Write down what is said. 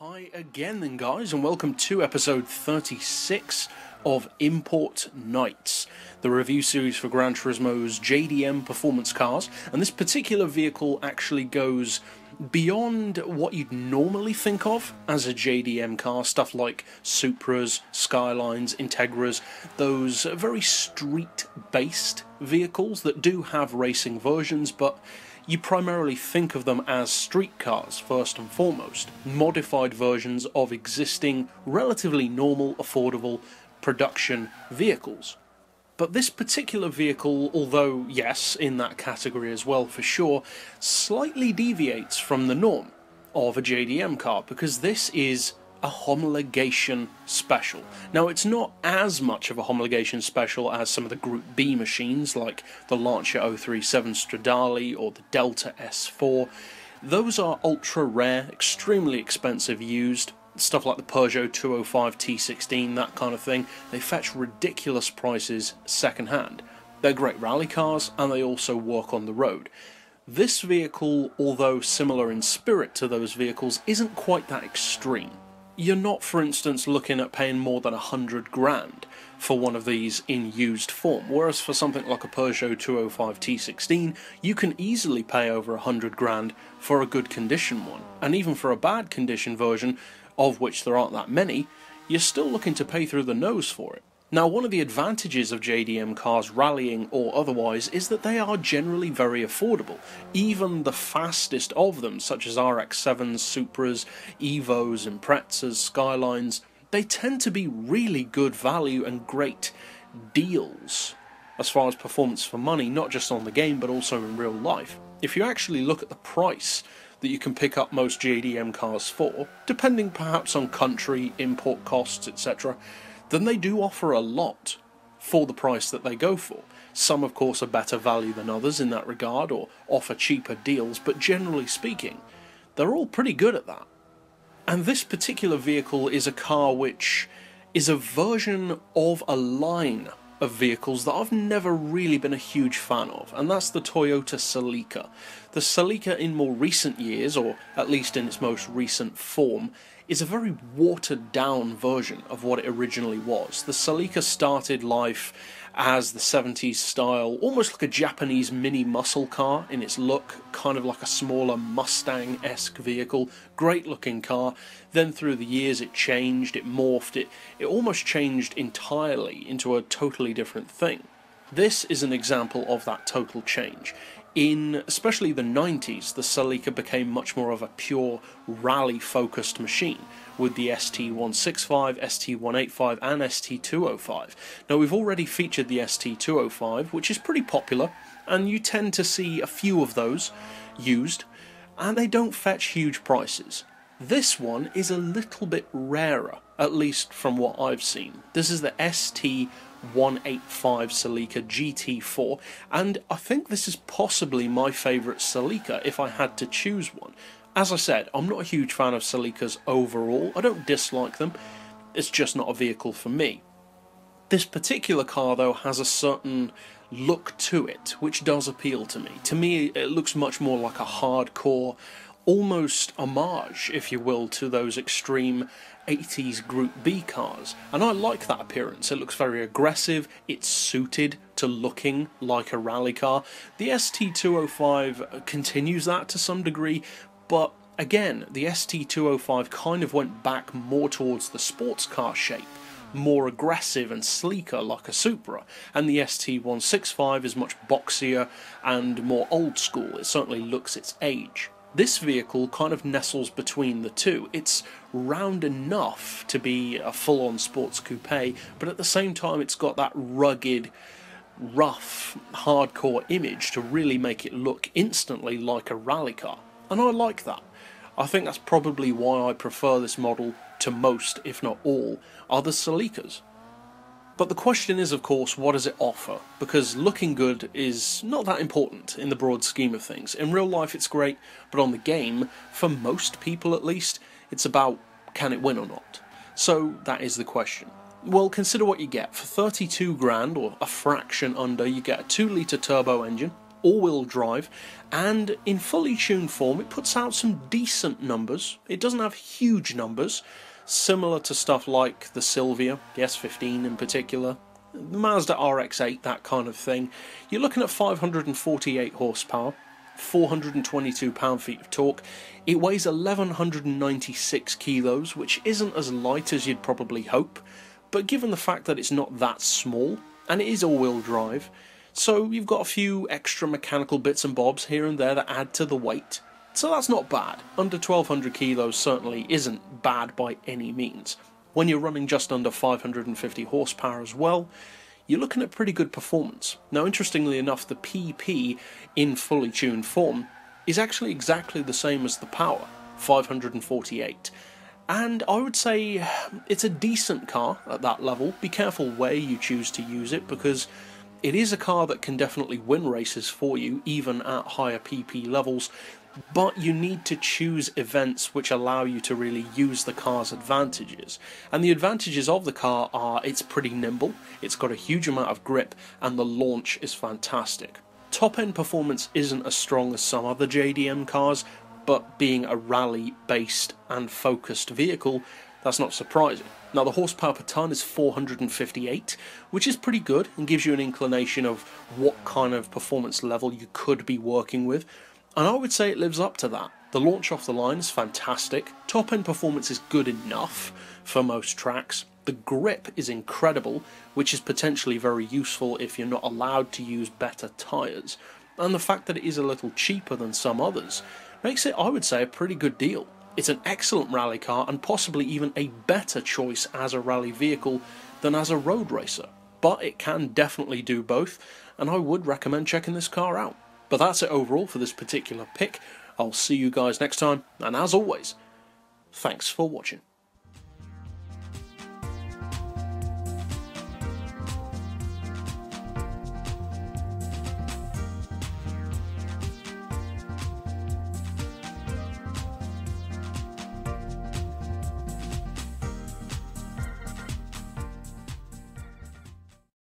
Hi again then guys, and welcome to episode 36 of Import Knights, the review series for Gran Turismo's JDM performance cars. And this particular vehicle actually goes beyond what you'd normally think of as a JDM car, stuff like Supras, Skylines, Integras, those very street-based vehicles that do have racing versions, but you primarily think of them as street cars, first and foremost, modified versions of existing, relatively normal, affordable production vehicles. But this particular vehicle, although yes, in that category as well for sure, slightly deviates from the norm of a JDM car, because this is a homologation special. Now, it's not as much of a homologation special as some of the Group B machines like the Lancia 037 Stradale or the Delta S4. Those are ultra rare, extremely expensive used, stuff like the Peugeot 205 T16, that kind of thing. They fetch ridiculous prices secondhand. They're great rally cars and they also work on the road. This vehicle, although similar in spirit to those vehicles, isn't quite that extreme. You're not, for instance, looking at paying more than 100 grand for one of these in used form, whereas for something like a Peugeot 205 T16, you can easily pay over 100 grand for a good condition one. And even for a bad condition version, of which there aren't that many, you're still looking to pay through the nose for it. Now, one of the advantages of JDM cars, rallying or otherwise, is that they are generally very affordable. Even the fastest of them, such as RX7s, Supras, Evos, Imprezas, Skylines, they tend to be really good value and great deals as far as performance for money, not just on the game but also in real life. If you actually look at the price that you can pick up most JDM cars for, depending perhaps on country, import costs, etc., then they do offer a lot for the price that they go for. Some, of course, are better value than others in that regard, or offer cheaper deals, but generally speaking, they're all pretty good at that. And this particular vehicle is a car which is a version of a line of vehicles that I've never really been a huge fan of, and that's the Toyota Celica. The Celica in more recent years, or at least in its most recent form, is a very watered down version of what it originally was. The Celica started life as the 70s style, almost like a Japanese mini muscle car in its look, kind of like a smaller Mustang-esque vehicle, great looking car. Then through the years it changed, it morphed, it almost changed entirely into a totally different thing. This is an example of that total change. In especially the 90s, the Celica became much more of a pure rally-focused machine, with the ST165, ST185 and ST205. Now, we've already featured the ST205, which is pretty popular, and you tend to see a few of those used, and they don't fetch huge prices. This one is a little bit rarer, at least from what I've seen. This is the ST185 Celica GT4, and I think this is possibly my favourite Celica if I had to choose one. As I said, I'm not a huge fan of Celicas overall. I don't dislike them, it's just not a vehicle for me. This particular car though has a certain look to it which does appeal to me. To me it looks much more like a hardcore, almost homage, if you will, to those extreme 80s Group B cars, and I like that appearance. It looks very aggressive, it's suited to looking like a rally car. The ST205 continues that to some degree, but again, the ST205 kind of went back more towards the sports car shape, more aggressive and sleeker like a Supra, and the ST165 is much boxier and more old school. It certainly looks its age. This vehicle kind of nestles between the two. It's round enough to be a full-on sports coupe, but at the same time it's got that rugged, rough, hardcore image to really make it look instantly like a rally car, and I like that. I think that's probably why I prefer this model to most, if not all, other Celicas. But the question is, of course, what does it offer? Because looking good is not that important in the broad scheme of things. In real life it's great, but on the game, for most people at least, it's about can it win or not. So that is the question. Well, consider what you get. For 32 grand, or a fraction under, you get a 2-litre turbo engine, all-wheel drive, and in fully tuned form it puts out some decent numbers. It doesn't have huge numbers, similar to stuff like the Silvia, the S15 in particular, the Mazda RX8, that kind of thing. You're looking at 548 horsepower, 422 pound-feet of torque. It weighs 1196 kilos, which isn't as light as you'd probably hope, but given the fact that it's not that small, and it is all-wheel drive, so you've got a few extra mechanical bits and bobs here and there that add to the weight. So that's not bad. Under 1200 kilos certainly isn't bad by any means. When you're running just under 550 horsepower as well, you're looking at pretty good performance. Now, interestingly enough, the PP in fully tuned form is actually exactly the same as the power, 548. And I would say it's a decent car at that level. Be careful where you choose to use it, because it is a car that can definitely win races for you, even at higher PP levels, but you need to choose events which allow you to really use the car's advantages. And the advantages of the car are it's pretty nimble, it's got a huge amount of grip, and the launch is fantastic. Top-end performance isn't as strong as some other JDM cars, but being a rally-based and focused vehicle, that's not surprising. Now, the horsepower per tonne is 458, which is pretty good and gives you an inclination of what kind of performance level you could be working with, and I would say it lives up to that. The launch off the line is fantastic, top-end performance is good enough for most tracks, the grip is incredible, which is potentially very useful if you're not allowed to use better tyres, and the fact that it is a little cheaper than some others makes it, I would say, a pretty good deal. It's an excellent rally car, and possibly even a better choice as a rally vehicle than as a road racer, but it can definitely do both, and I would recommend checking this car out. But that's it overall for this particular pick. I'll see you guys next time, and as always, thanks for watching.